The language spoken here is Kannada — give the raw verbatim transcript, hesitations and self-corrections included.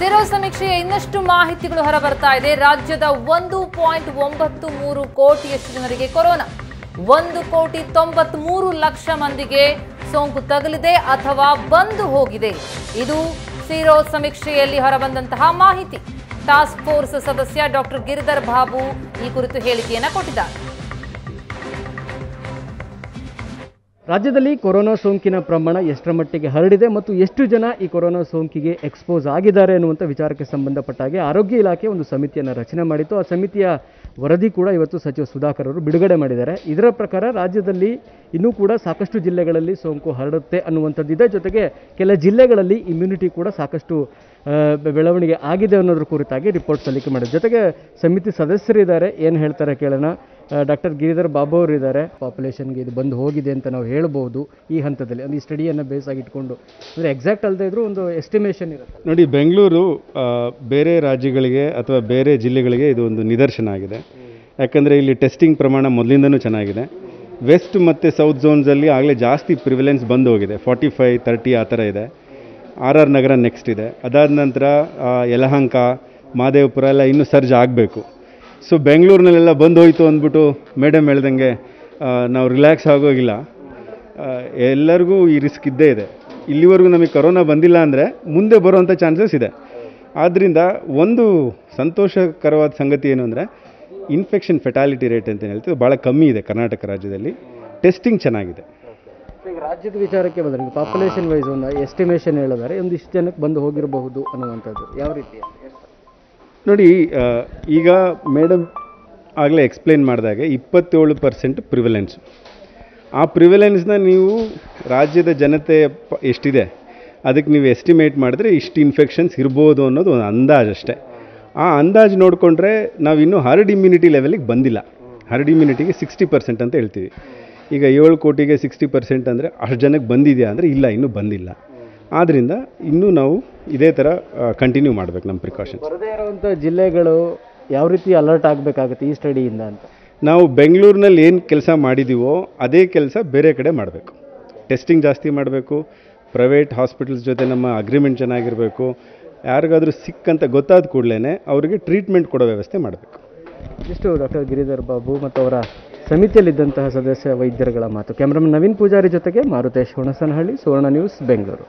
ಸೆರೋ ಸಮೀಕ್ಷೆಯ ಇನ್ನಷ್ಟು ಮಾಹಿತಿಗಳು ಹೊರಬರ್ತಾ ಇದೆ. ರಾಜ್ಯದ ಒಂದು ಪಾಯಿಂಟ್ ಒಂಬತ್ತು ಮೂರು ಕೋಟಿಯಷ್ಟು ಜನರಿಗೆ ಕೊರೋನಾ, ಒಂದು ಕೋಟಿ ತೊಂಬತ್ತಮೂರು ಲಕ್ಷ ಮಂದಿಗೆ ಸೋಂಕು ತಗುಲಿದೆ ಅಥವಾ ಬಂದು ಹೋಗಿದೆ. ಇದು ಸೆರೋ ಸಮೀಕ್ಷೆಯಲ್ಲಿ ಹೊರಬಂದಂತಹ ಮಾಹಿತಿ. ಟಾಸ್ಕ್ ಫೋರ್ಸ್ ಸದಸ್ಯ ಡಾಕ್ಟರ್ ಗಿರಿಧರ ಬಾಬು ಈ ಕುರಿತು ಹೇಳಿಕೆಯನ್ನು ಕೊಟ್ಟಿದ್ದಾರೆ. ರಾಜ್ಯದಲ್ಲಿ ಕೊರೋನಾ ಸೋಂಕಿನ ಪ್ರಮಾಣ ಎಷ್ಟರ ಮಟ್ಟಿಗೆ ಹರಡಿದೆ ಮತ್ತು ಎಷ್ಟು ಜನ ಈ ಕೊರೋನಾ ಸೋಂಕಿಗೆ ಎಕ್ಸ್ಪೋಸ್ ಆಗಿದ್ದಾರೆ ಅನ್ನುವಂಥ ವಿಚಾರಕ್ಕೆ ಸಂಬಂಧಪಟ್ಟಾಗೆ ಆರೋಗ್ಯ ಇಲಾಖೆ ಒಂದು ಸಮಿತಿಯನ್ನು ರಚನೆ ಮಾಡಿತ್ತು. ಆ ಸಮಿತಿಯ ವರದಿ ಕೂಡ ಇವತ್ತು ಸಚಿವ ಸುಧಾಕರ್ ಅವರು ಬಿಡುಗಡೆ ಮಾಡಿದ್ದಾರೆ. ಇದರ ಪ್ರಕಾರ ರಾಜ್ಯದಲ್ಲಿ ಇನ್ನೂ ಕೂಡ ಸಾಕಷ್ಟು ಜಿಲ್ಲೆಗಳಲ್ಲಿ ಸೋಂಕು ಹರಡುತ್ತೆ ಅನ್ನುವಂಥದ್ದಿದೆ. ಜೊತೆಗೆ ಕೆಲ ಜಿಲ್ಲೆಗಳಲ್ಲಿ ಇಮ್ಯುನಿಟಿ ಕೂಡ ಸಾಕಷ್ಟು ಬೆಳವಣಿಗೆ ಆಗಿದೆ ಅನ್ನೋದ್ರ ಕುರಿತಾಗಿ ರಿಪೋರ್ಟ್ ಸಲ್ಲಿಕೆ ಮಾಡಿದೆ. ಜೊತೆಗೆ ಸಮಿತಿ ಸದಸ್ಯರಿದ್ದಾರೆ, ಏನು ಹೇಳ್ತಾರೆ ಕೇಳೋಣ. ಡಾಕ್ಟರ್ ಗಿರಿಧರ ಬಾಬು ಅವರು ಇದ್ದಾರೆ. ಪಾಪ್ಯುಲೇಷನ್ಗೆ ಇದು ಬಂದು ಹೋಗಿದೆ ಅಂತ ನಾವು ಹೇಳ್ಬೋದು ಈ ಹಂತದಲ್ಲಿ, ಅಂದರೆ ಈ ಸ್ಟಡಿಯನ್ನು ಬೇಸಾಗಿಟ್ಕೊಂಡು, ಅಂದರೆ ಎಕ್ಸಾಕ್ಟ್ ಅಲ್ಲದೆ ಇದ್ರೂ ಒಂದು ಎಸ್ಟಿಮೇಷನ್ ಇರುತ್ತೆ. ನೋಡಿ, ಬೆಂಗಳೂರು ಬೇರೆ ರಾಜ್ಯಗಳಿಗೆ ಅಥವಾ ಬೇರೆ ಜಿಲ್ಲೆಗಳಿಗೆ ಇದು ಒಂದು ನಿದರ್ಶನ ಆಗಿದೆ. ಯಾಕಂದರೆ ಇಲ್ಲಿ ಟೆಸ್ಟಿಂಗ್ ಪ್ರಮಾಣ ಮೊದಲಿಂದನೂ ಚೆನ್ನಾಗಿದೆ. ವೆಸ್ಟ್ ಮತ್ತು ಸೌತ್ ಝೋನ್ಸಲ್ಲಿ ಆಗಲೇ ಜಾಸ್ತಿ ಪ್ರಿವಿಲೆನ್ಸ್ ಬಂದು ಹೋಗಿದೆ, ಫಾರ್ಟಿ ಫೈವ್ ತರ್ಟಿ ಆ ಥರ ಇದೆ. ಆರ್ ಆರ್ ನಗರ ನೆಕ್ಸ್ಟ್ ಇದೆ. ಅದಾದ ನಂತರ ಯಲಹಂಕ, ಮಹದೇವಪುರ ಎಲ್ಲ ಇನ್ನೂ ಸರ್ಜ್ ಆಗಬೇಕು. ಸೊ ಬೆಂಗಳೂರಿನಲ್ಲೆಲ್ಲ ಬಂದು ಹೋಯಿತು ಅಂದ್ಬಿಟ್ಟು ಮೇಡಮ್ ಹೇಳ್ದಂಗೆ ನಾವು ರಿಲ್ಯಾಕ್ಸ್ ಆಗೋಗಿಲ್ಲ. ಎಲ್ಲರಿಗೂ ಈ ರಿಸ್ಕ್ ಇದ್ದೇ ಇದೆ. ಇಲ್ಲಿವರೆಗೂ ನಮಗೆ ಕೊರೋನಾ ಬಂದಿಲ್ಲ ಅಂದರೆ ಮುಂದೆ ಬರುವಂಥ ಚಾನ್ಸಸ್ ಇದೆ. ಆದ್ದರಿಂದ ಒಂದು ಸಂತೋಷಕರವಾದ ಸಂಗತಿ ಏನು ಅಂದರೆ ಇನ್ಫೆಕ್ಷನ್ ಫೆಟಾಲಿಟಿ ರೇಟ್ ಅಂತ ಹೇಳ್ತೀವಿ, ಭಾಳ ಕಮ್ಮಿ ಇದೆ ಕರ್ನಾಟಕ ರಾಜ್ಯದಲ್ಲಿ. ಟೆಸ್ಟಿಂಗ್ ಚೆನ್ನಾಗಿದೆ. ಈಗ ರಾಜ್ಯದ ವಿಚಾರಕ್ಕೆ ಬಂದರೆ ಪಾಪ್ಯುಲೇಷನ್ ವೈಸ್ ಒಂದು ಎಸ್ಟಿಮೇಷನ್ ಹೇಳಿದ್ದಾರೆ, ಒಂದು ಇಷ್ಟು ಜನಕ್ಕೆ ಬಂದು ಹೋಗಿರಬಹುದು ಅನ್ನುವಂಥದ್ದು ಯಾವ ರೀತಿ ನೋಡಿ. ಈಗ ಮೇಡಮ್ ಆಗಲೇ ಎಕ್ಸ್ಪ್ಲೇನ್ ಮಾಡಿದಾಗೆ ಇಪ್ಪತ್ತೇಳು ಪರ್ಸೆಂಟ್ ಪ್ರಿವಿಲೆನ್ಸ್. ಆ ಪ್ರಿವಿಲೆನ್ಸ್ನ ನೀವು ರಾಜ್ಯದ ಜನತೆ ಎಷ್ಟಿದೆ ಅದಕ್ಕೆ ನೀವು ಎಸ್ಟಿಮೇಟ್ ಮಾಡಿದ್ರೆ ಇಷ್ಟು ಇನ್ಫೆಕ್ಷನ್ಸ್ ಇರ್ಬೋದು ಅನ್ನೋದು ಒಂದು ಅಂದಾಜು ಅಷ್ಟೇ. ಆ ಅಂದಾಜು ನೋಡಿಕೊಂಡ್ರೆ ನಾವು ಇನ್ನೂ ಹರ್ಡ್ ಇಮ್ಯುನಿಟಿ ಲೆವೆಲಿಗೆ ಬಂದಿಲ್ಲ. ಹರ್ಡ್ ಇಮ್ಯುನಿಟಿಗೆ ಸಿಕ್ಸ್ಟಿ ಪರ್ಸೆಂಟ್ ಅಂತ ಹೇಳ್ತೀವಿ. ಈಗ ಏಳು ಕೋಟಿಗೆ ಸಿಕ್ಸ್ಟಿ ಪರ್ಸೆಂಟ್ ಅಂದರೆ ಅಷ್ಟು ಜನಕ್ಕೆ ಬಂದಿದೆಯಾ ಅಂದರೆ ಇಲ್ಲ, ಇನ್ನೂ ಬಂದಿಲ್ಲ. ಆದ್ದರಿಂದ ಇನ್ನೂ ನಾವು ಇದೇ ಥರ ಕಂಟಿನ್ಯೂ ಮಾಡಬೇಕು ನಮ್ಮ ಪ್ರಿಕಾಷನ್ಸ್. ಬರದೇ ಇರುವಂಥ ಜಿಲ್ಲೆಗಳು ಯಾವ ರೀತಿ ಅಲರ್ಟ್ ಆಗಬೇಕಾಗುತ್ತೆ ಈ ಸ್ಟಡಿಯಿಂದ ಅಂತ ನಾವು ಬೆಂಗಳೂರಿನಲ್ಲಿ ಏನು ಕೆಲಸ ಮಾಡಿದ್ದೀವೋ ಅದೇ ಕೆಲಸ ಬೇರೆ ಕಡೆ ಮಾಡಬೇಕು. ಟೆಸ್ಟಿಂಗ್ ಜಾಸ್ತಿ ಮಾಡಬೇಕು, ಪ್ರೈವೇಟ್ ಹಾಸ್ಪಿಟಲ್ಸ್ ಜೊತೆ ನಮ್ಮ ಅಗ್ರಿಮೆಂಟ್ ಚೆನ್ನಾಗಿರಬೇಕು, ಯಾರಿಗಾದರೂ ಸಿಕ್ಕಂತ ಗೊತ್ತಾದ ಕೂಡಲೇ ಅವರಿಗೆ ಟ್ರೀಟ್ಮೆಂಟ್ ಕೊಡೋ ವ್ಯವಸ್ಥೆ ಮಾಡಬೇಕು. ಇಷ್ಟು ಡಾಕ್ಟರ್ ಗಿರಿಧರ ಬಾಬು ಮತ್ತು ಅವರ ಸಮಿತಿಯಲ್ಲಿದ್ದಂತಹ ಸದಸ್ಯ ವೈದ್ಯರುಗಳ ಮಾತು. ಕ್ಯಾಮರಾಮನ್ ನವೀನ್ ಪೂಜಾರಿ ಜೊತೆಗೆ ಮಾರುತೇಶ್ ಹುಣಸನಹಳ್ಳಿ, ಸುವರ್ಣ ನ್ಯೂಸ್, ಬೆಂಗಳೂರು.